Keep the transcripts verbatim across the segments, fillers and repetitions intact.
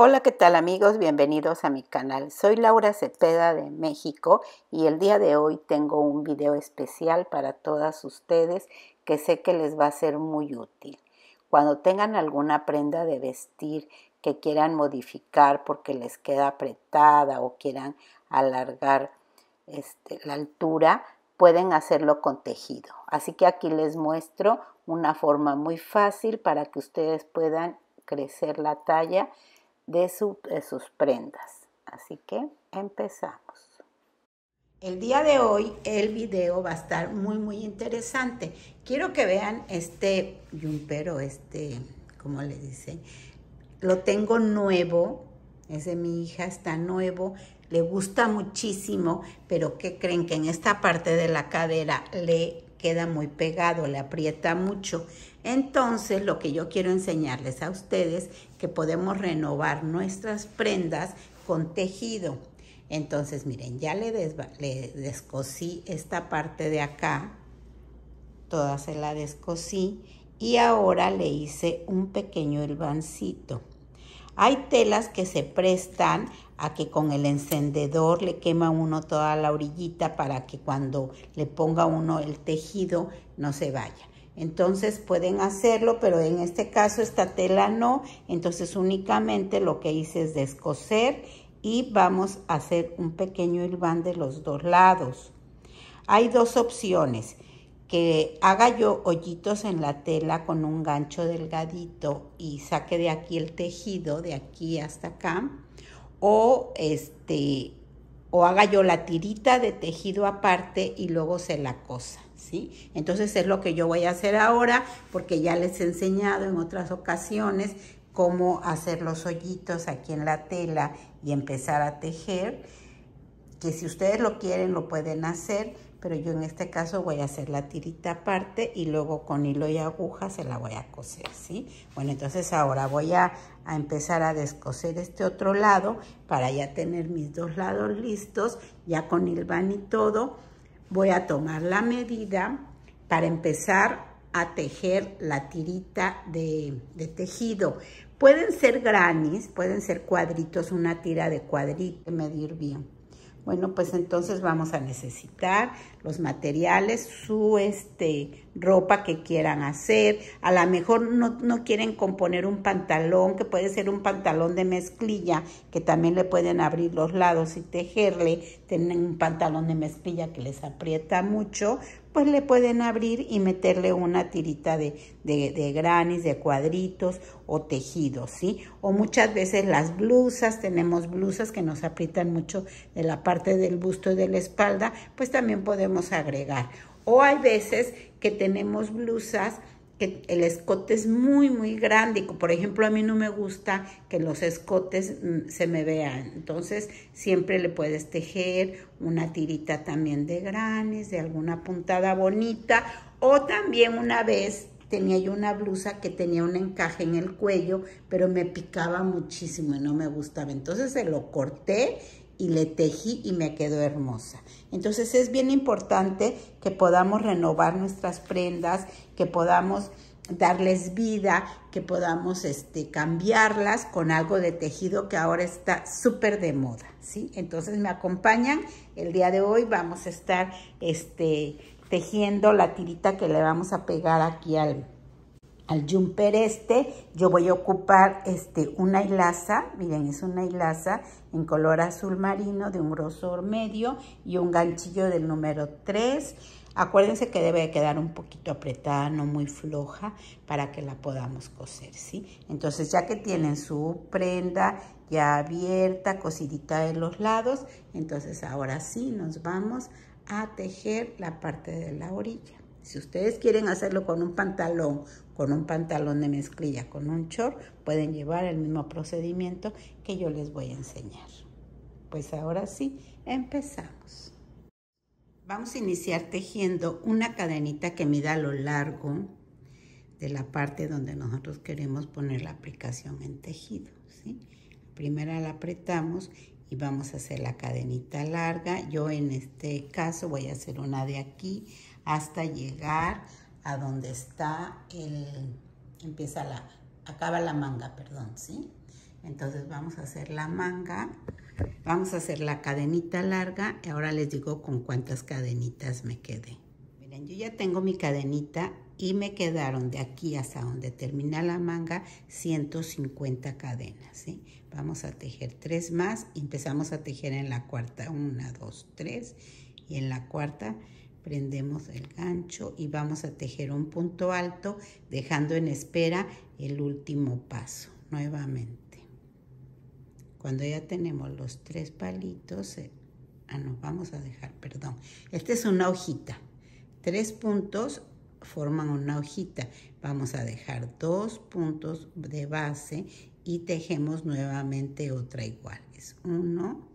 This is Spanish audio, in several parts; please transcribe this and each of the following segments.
Hola, ¿qué tal amigos? Bienvenidos a mi canal. Soy Laura Cepeda de México y el día de hoy tengo un video especial para todas ustedes que sé que les va a ser muy útil. Cuando tengan alguna prenda de vestir que quieran modificar porque les queda apretada o quieran alargar este, la altura, pueden hacerlo con tejido. Así que aquí les muestro una forma muy fácil para que ustedes puedan crecer la talla De, su, de sus prendas. Así que empezamos. El día de hoy el video va a estar muy muy interesante. Quiero que vean este yumpero, este, ¿cómo le dicen? Lo tengo nuevo, es de mi hija, está nuevo, le gusta muchísimo, pero ¿qué creen? Que en esta parte de la cadera le queda muy pegado, le aprieta mucho. Entonces, lo que yo quiero enseñarles a ustedes, que podemos renovar nuestras prendas con tejido. Entonces, miren, ya le, des, le descosí esta parte de acá, toda se la descosí, y ahora le hice un pequeño hilvancito. Hay telas que se prestan a que con el encendedor le quema uno toda la orillita para que cuando le ponga uno el tejido no se vaya. Entonces pueden hacerlo, pero en este caso esta tela no. Entonces únicamente lo que hice es descoser y vamos a hacer un pequeño hilván de los dos lados. Hay dos opciones, que haga yo hoyitos en la tela con un gancho delgadito y saque de aquí el tejido, de aquí hasta acá, o este o haga yo la tirita de tejido aparte y luego se la cosa, ¿sí? Entonces es lo que yo voy a hacer ahora, porque ya les he enseñado en otras ocasiones cómo hacer los hoyitos aquí en la tela y empezar a tejer, que si ustedes lo quieren lo pueden hacer, pero yo en este caso voy a hacer la tirita aparte y luego con hilo y aguja se la voy a coser, ¿sí? Bueno, entonces ahora voy a, a empezar a descoser este otro lado para ya tener mis dos lados listos, ya con hilván y todo. Voy a tomar la medida para empezar a tejer la tirita de, de tejido. Pueden ser granis, pueden ser cuadritos, una tira de cuadrito, medir bien. Bueno, pues entonces vamos a necesitar los materiales, su este, ropa que quieran hacer. A lo mejor no, no quieren componer un pantalón, que puede ser un pantalón de mezclilla, que también le pueden abrir los lados y tejerle. Tienen un pantalón de mezclilla que les aprieta mucho, pues le pueden abrir y meterle una tirita de, de, de granis, de cuadritos o tejidos, ¿sí? O muchas veces las blusas, tenemos blusas que nos aprietan mucho de la parte del busto y de la espalda, pues también podemos agregar. O hay veces que tenemos blusas que el escote es muy, muy grande. Por ejemplo, a mí no me gusta que los escotes se me vean. Entonces, siempre le puedes tejer una tirita también de granes, de alguna puntada bonita. O también una vez tenía yo una blusa que tenía un encaje en el cuello, pero me picaba muchísimo y no me gustaba. Entonces, se lo corté y le tejí y me quedó hermosa. Entonces es bien importante que podamos renovar nuestras prendas, que podamos darles vida, que podamos este, cambiarlas con algo de tejido que ahora está súper de moda, ¿sí? Entonces me acompañan. El día de hoy vamos a estar este, tejiendo la tirita que le vamos a pegar aquí al... Al jumper este. Yo voy a ocupar este, una hilaza, miren, es una hilaza en color azul marino de un grosor medio y un ganchillo del número tres. Acuérdense que debe quedar un poquito apretada, no muy floja, para que la podamos coser, ¿sí? Entonces, ya que tienen su prenda ya abierta, cosidita de los lados, entonces ahora sí nos vamos a tejer la parte de la orilla. Si ustedes quieren hacerlo con un pantalón, con un pantalón de mezclilla, con un short, pueden llevar el mismo procedimiento que yo les voy a enseñar. Pues ahora sí, empezamos. Vamos a iniciar tejiendo una cadenita que mida a lo largo de la parte donde nosotros queremos poner la aplicación en tejido, ¿sí? Primero la apretamos y vamos a hacer la cadenita larga. Yo en este caso voy a hacer una de aquí hasta llegar a donde está el, empieza la, acaba la manga, perdón, ¿sí? Entonces vamos a hacer la manga, vamos a hacer la cadenita larga y ahora les digo con cuántas cadenitas me quedé. Miren, yo ya tengo mi cadenita y me quedaron de aquí hasta donde termina la manga ciento cincuenta cadenas, ¿sí? Vamos a tejer tres más y empezamos a tejer en la cuarta, una, dos, tres, y en la cuarta prendemos el gancho y vamos a tejer un punto alto dejando en espera el último paso nuevamente. Cuando ya tenemos los tres palitos, eh, ah, no, vamos a dejar, perdón. Esta es una hojita. Tres puntos forman una hojita. Vamos a dejar dos puntos de base y tejemos nuevamente otra igual. Es uno,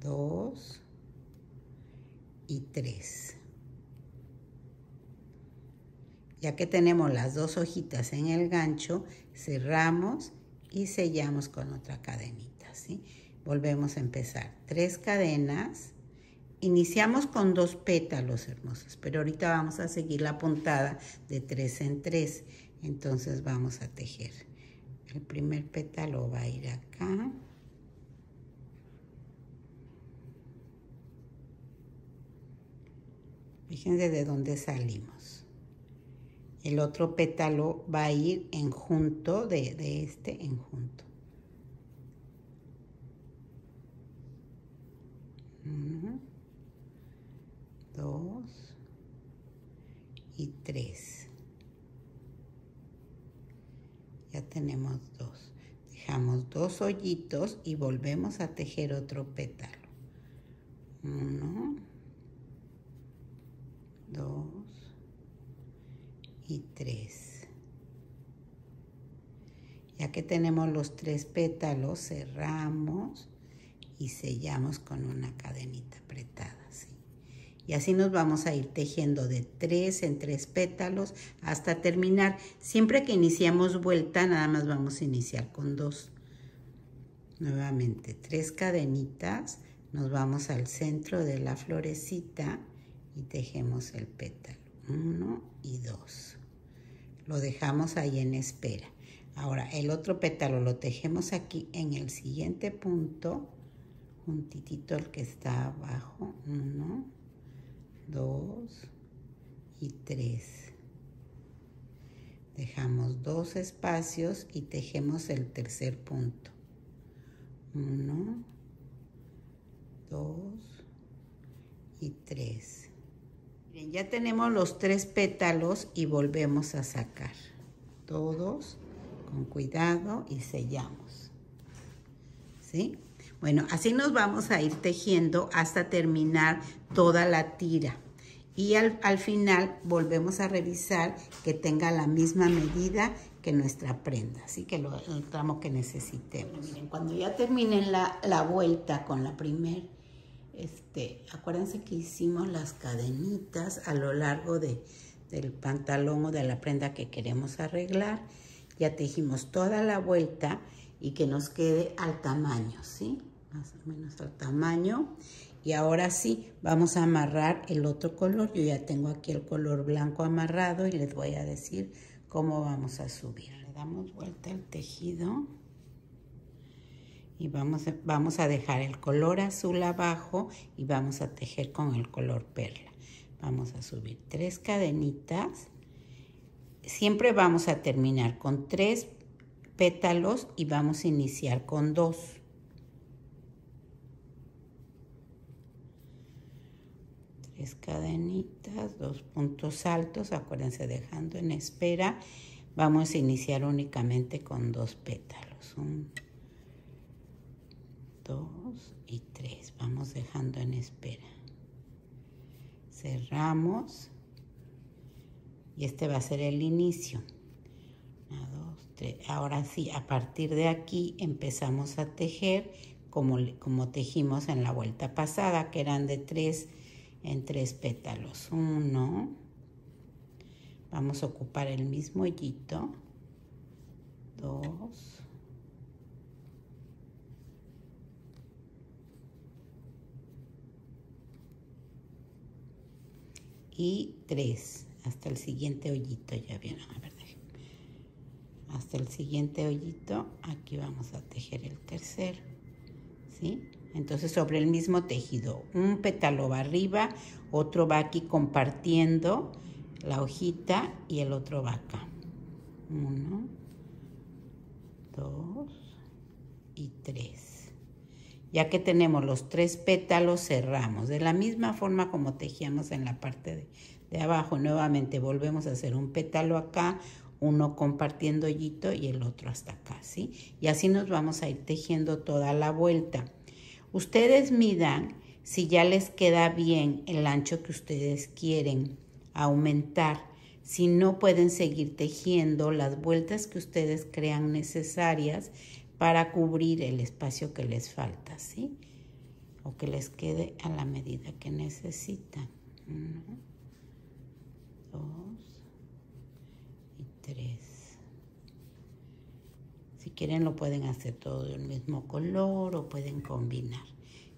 dos y tres. Ya que tenemos las dos hojitas en el gancho, cerramos y sellamos con otra cadenita, ¿sí? Volvemos a empezar. Tres cadenas. Iniciamos con dos pétalos hermosos, pero ahorita vamos a seguir la puntada de tres en tres. Entonces vamos a tejer. El primer pétalo va a ir acá. Fíjense de dónde salimos. El otro pétalo va a ir en junto de, de este en junto. Uno, dos y tres. Ya tenemos dos. Dejamos dos hoyitos y volvemos a tejer otro pétalo. Uno, dos y tres. Ya que tenemos los tres pétalos, cerramos y sellamos con una cadenita apretada, ¿sí? Y así nos vamos a ir tejiendo de tres en tres pétalos hasta terminar. Siempre que iniciamos vuelta, nada más vamos a iniciar con dos. Nuevamente tres cadenitas, nos vamos al centro de la florecita y tejemos el pétalo. Uno y dos. Lo dejamos ahí en espera. Ahora el otro pétalo lo tejemos aquí en el siguiente punto, juntitito al que está abajo. Uno, dos y tres. Dejamos dos espacios y tejemos el tercer punto. Uno, dos y tres. Ya tenemos los tres pétalos y volvemos a sacar todos con cuidado y sellamos, ¿sí? Bueno, así nos vamos a ir tejiendo hasta terminar toda la tira. Y al, al final volvemos a revisar que tenga la misma medida que nuestra prenda, así que lo, el tramo que necesitemos. Miren, cuando ya terminen la, la vuelta con la primera, Este, acuérdense que hicimos las cadenitas a lo largo de, del pantalón o de la prenda que queremos arreglar. Ya tejimos toda la vuelta y que nos quede al tamaño, ¿sí? Más o menos al tamaño. Y ahora sí, vamos a amarrar el otro color. Yo ya tengo aquí el color blanco amarrado y les voy a decir cómo vamos a subir. Le damos vuelta al tejido. Y vamos, vamos a dejar el color azul abajo y vamos a tejer con el color perla. Vamos a subir tres cadenitas. Siempre vamos a terminar con tres pétalos y vamos a iniciar con dos. Tres cadenitas, dos puntos altos, acuérdense, dejando en espera. Vamos a iniciar únicamente con dos pétalos. Un, dos y tres. Vamos dejando en espera. Cerramos. Y este va a ser el inicio. Una, dos, tres. Ahora sí, a partir de aquí empezamos a tejer como, como tejimos en la vuelta pasada, que eran de tres en tres pétalos. Uno. Vamos a ocupar el mismo hoyito. Dos. Y tres, hasta el siguiente hoyito, ya vieron, a ver, déjenme. hasta el siguiente hoyito. Aquí vamos a tejer el tercero, ¿sí? Entonces sobre el mismo tejido, un pétalo va arriba, otro va aquí compartiendo la hojita y el otro va acá. Uno, dos y tres. Ya que tenemos los tres pétalos, cerramos. De la misma forma como tejíamos en la parte de, de abajo, nuevamente volvemos a hacer un pétalo acá, uno compartiendo hoyito y el otro hasta acá, ¿sí? Y así nos vamos a ir tejiendo toda la vuelta. Ustedes midan si ya les queda bien el ancho que ustedes quieren aumentar. Si no, pueden seguir tejiendo las vueltas que ustedes crean necesarias para cubrir el espacio que les falta, ¿sí? O que les quede a la medida que necesitan. Uno, dos y tres. Si quieren, lo pueden hacer todo del mismo color o pueden combinar.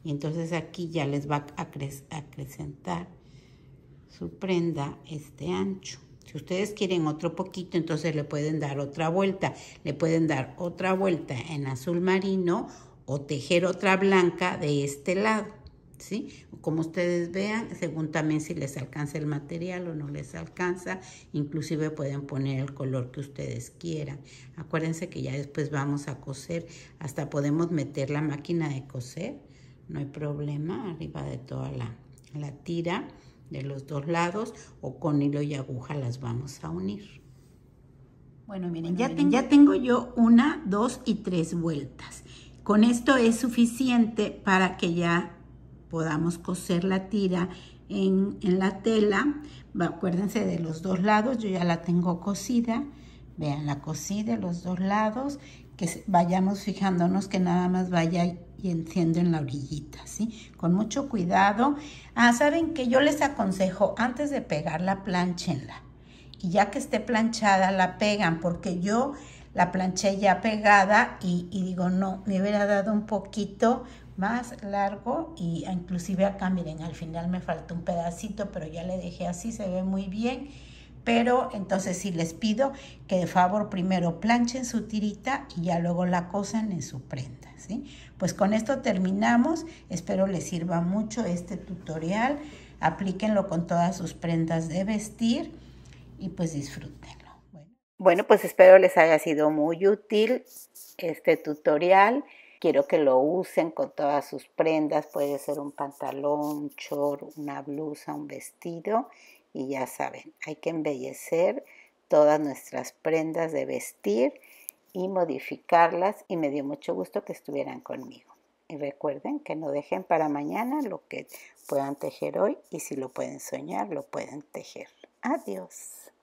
Y entonces aquí ya les va a acrecentar su prenda este ancho. Si ustedes quieren otro poquito, entonces le pueden dar otra vuelta. Le pueden dar otra vuelta en azul marino o tejer otra blanca de este lado, ¿sí? Como ustedes vean, según también si les alcanza el material o no les alcanza. Inclusive pueden poner el color que ustedes quieran. Acuérdense que ya después vamos a coser. Hasta podemos meter la máquina de coser. No hay problema, arriba de toda la, la tira. De los dos lados, o con hilo y aguja las vamos a unir. Bueno, miren, bueno, ya, miren. Ten, ya tengo yo una, dos y tres vueltas. Con esto es suficiente para que ya podamos coser la tira en, en la tela. Acuérdense de los dos lados, yo ya la tengo cosida. Vean, la cosí de los dos lados, que vayamos fijándonos que nada más vaya y enciendo en la orillita, ¿sí? Con mucho cuidado. Ah, saben que yo les aconsejo, antes de pegarla, planchenla. Y ya que esté planchada, la pegan, porque yo la planché ya pegada y, y digo, no, me hubiera dado un poquito más largo y inclusive acá, miren, al final me faltó un pedacito, pero ya le dejé así, se ve muy bien. Pero entonces sí les pido que de favor primero planchen su tirita y ya luego la cosan en su prenda, ¿sí? Pues con esto terminamos. Espero les sirva mucho este tutorial. Aplíquenlo con todas sus prendas de vestir y pues disfrútenlo. Bueno, bueno pues espero les haya sido muy útil este tutorial. Quiero que lo usen con todas sus prendas. Puede ser un pantalón, un short, una blusa, un vestido. Y ya saben, hay que embellecer todas nuestras prendas de vestir y modificarlas. Y me dio mucho gusto que estuvieran conmigo. Y recuerden que no dejen para mañana lo que puedan tejer hoy. Y si lo pueden soñar, lo pueden tejer. Adiós.